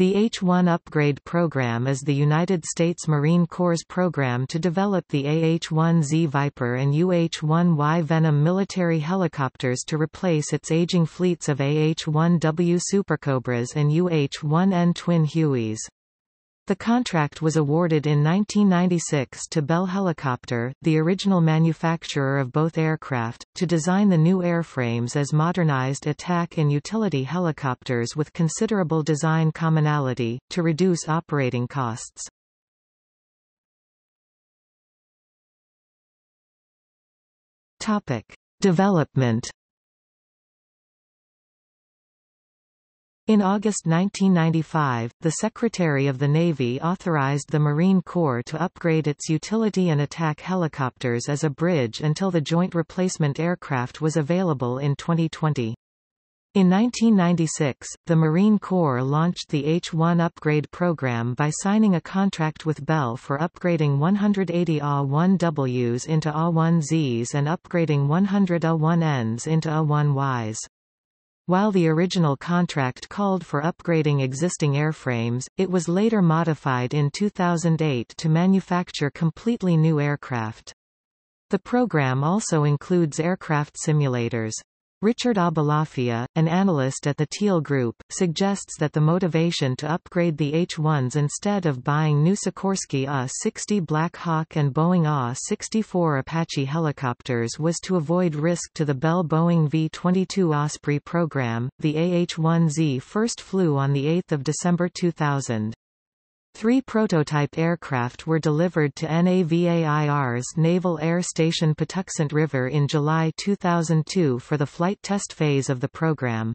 The H-1 upgrade program is the United States Marine Corps' program to develop the AH-1Z Viper and UH-1Y Venom military helicopters to replace its aging fleets of AH-1W Supercobras and UH-1N Twin Hueys. The contract was awarded in 1996 to Bell Helicopter, the original manufacturer of both aircraft, to design the new airframes as modernized attack and utility helicopters with considerable design commonality, to reduce operating costs. Topic: Development. In August 1995, the Secretary of the Navy authorized the Marine Corps to upgrade its utility and attack helicopters as a bridge until the joint replacement aircraft was available in 2020. In 1996, the Marine Corps launched the H-1 upgrade program by signing a contract with Bell for upgrading 180 AH-1Ws into AH-1Zs and upgrading 100 AH-1Ns into AH-1Ys. While the original contract called for upgrading existing airframes, it was later modified in 2008 to manufacture completely new aircraft. The program also includes aircraft simulators. Richard Abelafia, an analyst at the Teal Group, suggests that the motivation to upgrade the H-1s instead of buying new Sikorsky UH-60 Black Hawk and Boeing AH-64 Apache helicopters was to avoid risk to the Bell Boeing V-22 Osprey program. The AH-1Z first flew on 8 December 2000. 3 prototype aircraft were delivered to NAVAIR's Naval Air Station Patuxent River in July 2002 for the flight test phase of the program.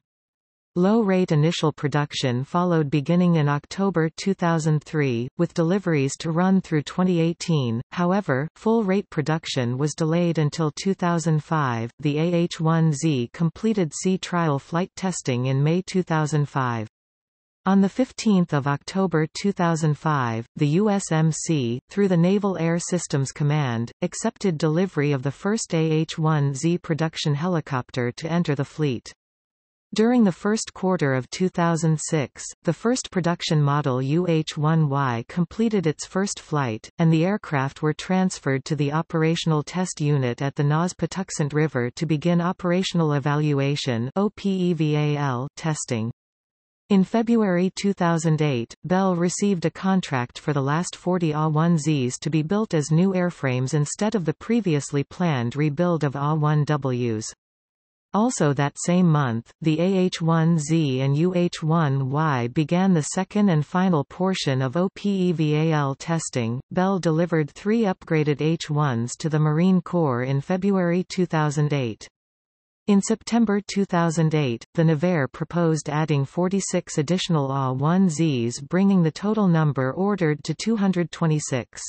Low-rate initial production followed beginning in October 2003, with deliveries to run through 2018. However, full-rate production was delayed until 2005. The AH-1Z completed sea trial flight testing in May 2005. On 15 October 2005, the USMC, through the Naval Air Systems Command, accepted delivery of the first AH-1Z production helicopter to enter the fleet. During the first quarter of 2006, the first production model UH-1Y completed its first flight, and the aircraft were transferred to the Operational Test Unit at the NAS Patuxent River to begin Operational Evaluation testing. In February 2008, Bell received a contract for the last 40 AH-1Zs to be built as new airframes instead of the previously planned rebuild of AH-1Ws. Also that same month, the AH-1Z and UH-1Y began the second and final portion of OPEVAL testing. Bell delivered 3 upgraded H-1s to the Marine Corps in February 2008. In September 2008, the NAVAIR proposed adding 46 additional AH-1Zs, bringing the total number ordered to 226.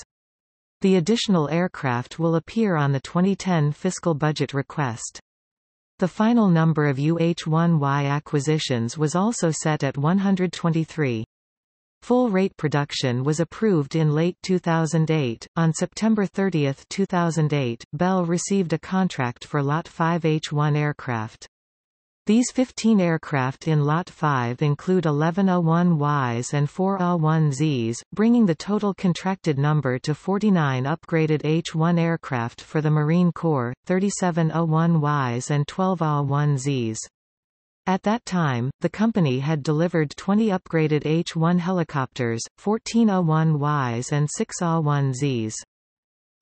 The additional aircraft will appear on the 2010 fiscal budget request. The final number of UH-1Y acquisitions was also set at 123. Full rate production was approved in late 2008. On September 30, 2008, Bell received a contract for Lot 5 H-1 aircraft. These 15 aircraft in Lot 5 include 11 AH-1Ys and 4 AH-1Zs, bringing the total contracted number to 49 upgraded H-1 aircraft for the Marine Corps, 37 AH-1Ys and 12 AH-1Zs. At that time, the company had delivered 20 upgraded H-1 helicopters, 14 AH-1Ys and 6 AH-1Zs.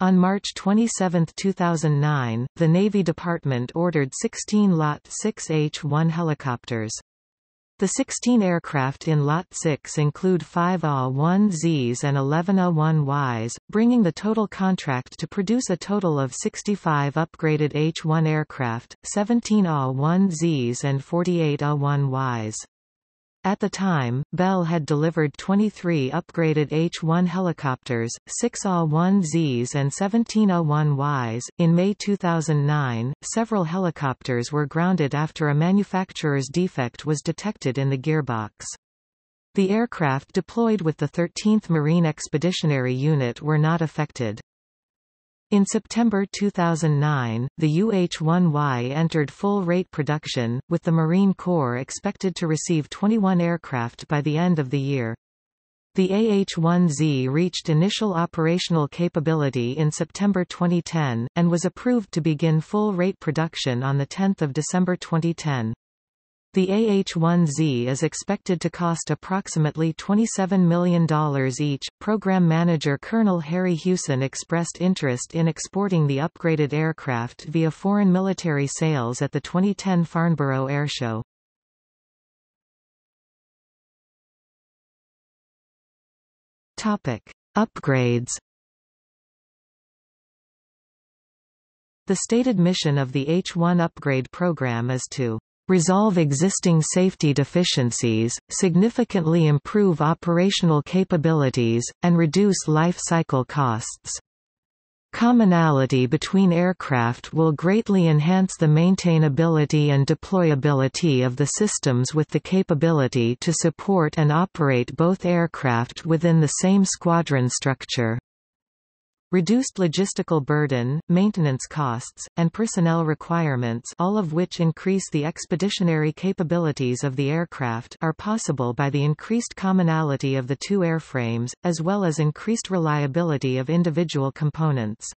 On March 27, 2009, the Navy Department ordered 16 Lot 6 H-1 helicopters. The 16 aircraft in Lot 6 include 5 AH-1Zs and 11 AH-1Ys, bringing the total contract to produce a total of 65 upgraded H-1 aircraft, 17 AH-1Zs and 48 AH-1Ys. At the time, Bell had delivered 23 upgraded H-1 helicopters, 6 AH-1Zs and 17 AH-1Ys. In May 2009, several helicopters were grounded after a manufacturer's defect was detected in the gearbox. The aircraft deployed with the 13th Marine Expeditionary Unit were not affected. In September 2009, the UH-1Y entered full-rate production, with the Marine Corps expected to receive 21 aircraft by the end of the year. The AH-1Z reached initial operational capability in September 2010, and was approved to begin full-rate production on 10 December 2010. The AH-1Z is expected to cost approximately $27 million each. Program manager Colonel Harry Hewson expressed interest in exporting the upgraded aircraft via foreign military sales at the 2010 Farnborough Airshow. Topic: Upgrades. The stated mission of the H-1 upgrade program is to resolve existing safety deficiencies, significantly improve operational capabilities, and reduce life cycle costs. Commonality between aircraft will greatly enhance the maintainability and deployability of the systems, with the capability to support and operate both aircraft within the same squadron structure. Reduced logistical burden, maintenance costs, and personnel requirements, all of which increase the expeditionary capabilities of the aircraft, are possible by the increased commonality of the two airframes, as well as increased reliability of individual components.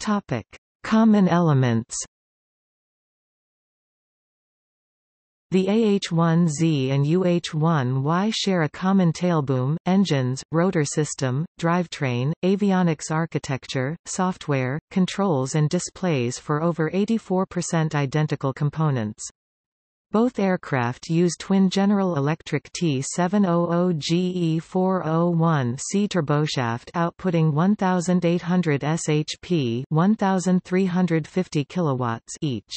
Topic: Common elements. The AH-1Z and UH-1Y share a common tailboom, engines, rotor system, drivetrain, avionics architecture, software, controls and displays for over 84% identical components. Both aircraft use twin General Electric T700GE401C turboshaft, outputting 1,800 shp 1,350 kW each.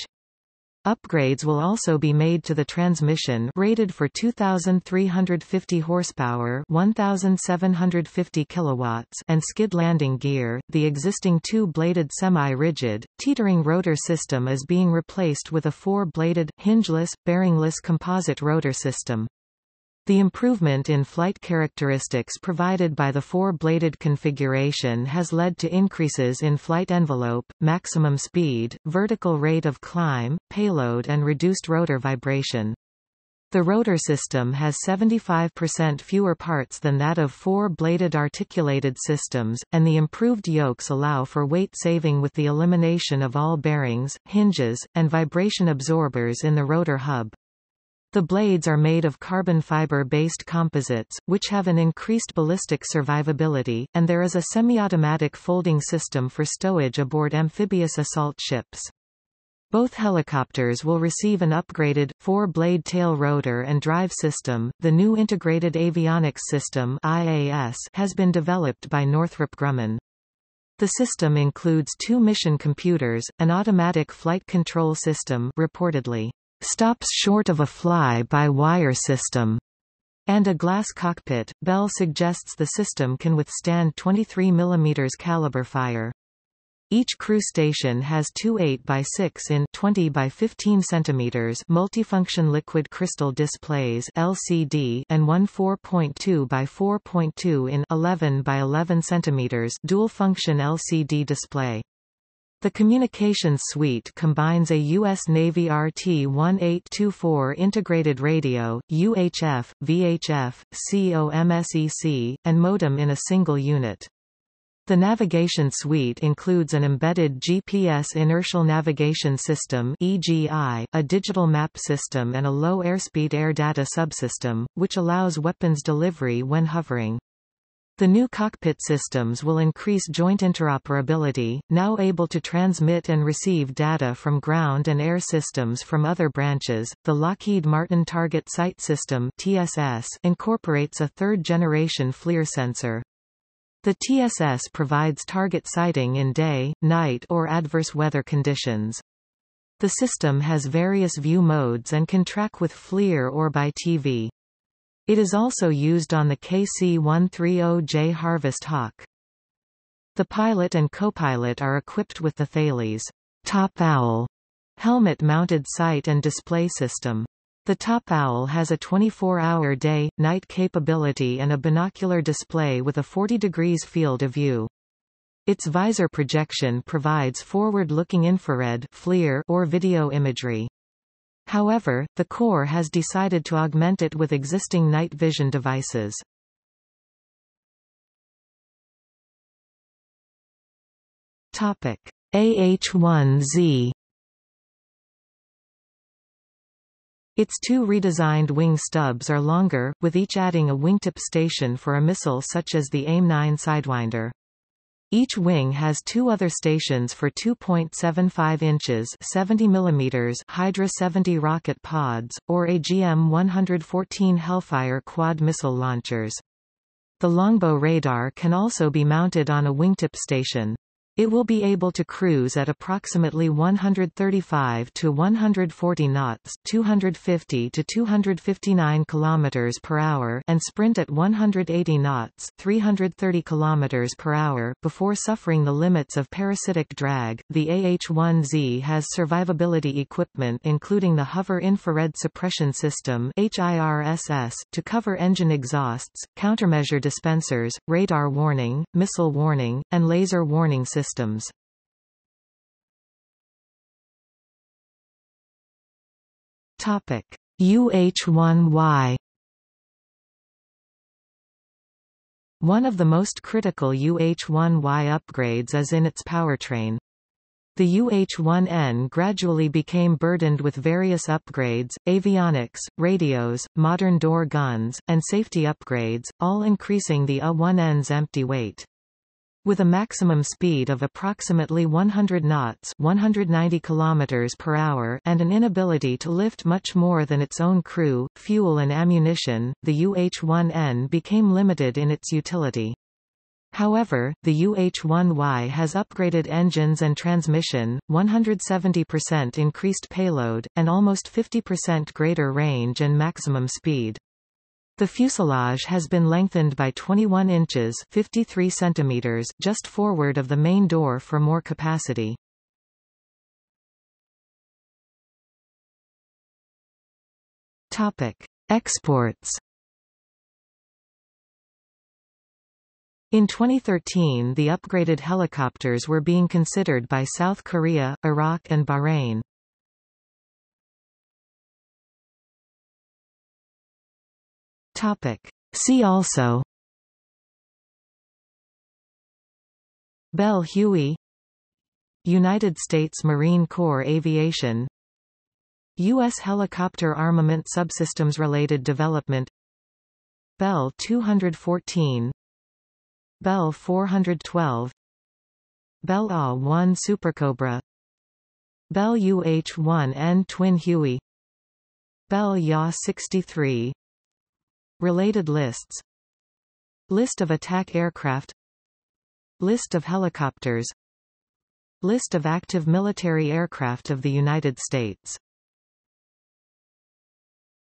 Upgrades will also be made to the transmission, rated for 2,350 horsepower, 1,750 kilowatts, and skid landing gear. The existing two-bladed semi-rigid, teetering rotor system is being replaced with a four-bladed, hingeless, bearingless composite rotor system. The improvement in flight characteristics provided by the four-bladed configuration has led to increases in flight envelope, maximum speed, vertical rate of climb, payload and reduced rotor vibration. The rotor system has 75% fewer parts than that of four-bladed articulated systems, and the improved yokes allow for weight saving with the elimination of all bearings, hinges, and vibration absorbers in the rotor hub. The blades are made of carbon fiber-based composites, which have an increased ballistic survivability, and there is a semi-automatic folding system for stowage aboard amphibious assault ships. Both helicopters will receive an upgraded, four-blade tail rotor and drive system. The new Integrated Avionics System (IAS) has been developed by Northrop Grumman. The system includes two mission computers, an automatic flight control system, reportedly stops short of a fly-by-wire system, and a glass cockpit. Bell suggests the system can withstand 23 mm caliber fire. Each crew station has two 8x6-in 20 by 15 cm multifunction liquid crystal displays (LCD) and one 4.2 by 4.2-in 11 by 11 cm dual-function LCD display. The communications suite combines a U.S. Navy RT-1824 integrated radio, UHF, VHF, COMSEC, and modem in a single unit. The navigation suite includes an embedded GPS inertial navigation system (EGI), a digital map system and a low airspeed air data subsystem, which allows weapons delivery when hovering. The new cockpit systems will increase joint interoperability, now able to transmit and receive data from ground and air systems from other branches. The Lockheed Martin Target Sight System (TSS) incorporates a third-generation FLIR sensor. The TSS provides target sighting in day, night, or adverse weather conditions. The system has various view modes and can track with FLIR or by TV. It is also used on the KC-130J Harvest Hawk. The pilot and co-pilot are equipped with the Thales Top Owl helmet-mounted sight and display system. The Top Owl has a 24-hour day-night capability and a binocular display with a 40 degrees field of view. Its visor projection provides forward-looking infrared FLIR or video imagery. However, the Corps has decided to augment it with existing night vision devices. AH-1Z. Its two redesigned wing stubs are longer, with each adding a wingtip station for a missile such as the AIM-9 Sidewinder. Each wing has two other stations for 2.75 inches 70 mm Hydra 70 rocket pods, or AGM-114 Hellfire quad missile launchers. The Longbow radar can also be mounted on a wingtip station. It will be able to cruise at approximately 135 to 140 knots, 250 to 259 kilometers per hour, and sprint at 180 knots, 330 kilometers per hour, before suffering the limits of parasitic drag. The AH-1Z has survivability equipment, including the Hover Infrared Suppression System (HIRSS), to cover engine exhausts, countermeasure dispensers, radar warning, missile warning, and laser warning systems. Topic: UH-1Y. One of the most critical UH-1Y upgrades is in its powertrain. The UH-1N gradually became burdened with various upgrades, avionics, radios, modern door guns, and safety upgrades, all increasing the AH-1N's empty weight. With a maximum speed of approximately 100 knots (190 km per hour) and an inability to lift much more than its own crew, fuel and ammunition, the UH-1N became limited in its utility. However, the UH-1Y has upgraded engines and transmission, 170% increased payload, and almost 50% greater range and maximum speed. The fuselage has been lengthened by 21 inches (53 centimeters) just forward of the main door for more capacity. Topic: Exports. In 2013, the upgraded helicopters were being considered by South Korea, Iraq, and Bahrain. See also: Bell Huey, United States Marine Corps Aviation, U.S. Helicopter Armament Subsystems Related Development, Bell 214, Bell 412, Bell AH-1 Supercobra, Bell UH-1N Twin Huey, Bell YAH-63. Related lists. List of attack aircraft. List of helicopters. List of active military aircraft of the United States.